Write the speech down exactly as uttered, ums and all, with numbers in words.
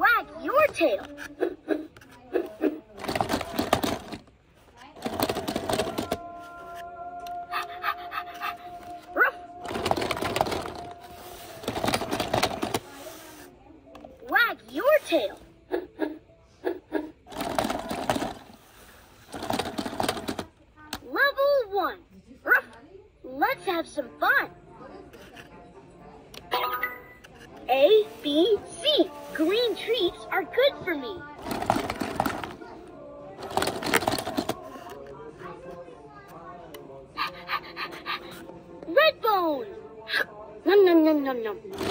wag your tail. Wag your tail. Level one. Ruff. Let's have some fun. A, B, C. Green treats are good for me. Red bone. Nom nom nom nom nom.